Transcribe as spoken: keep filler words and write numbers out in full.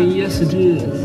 Yes, it is.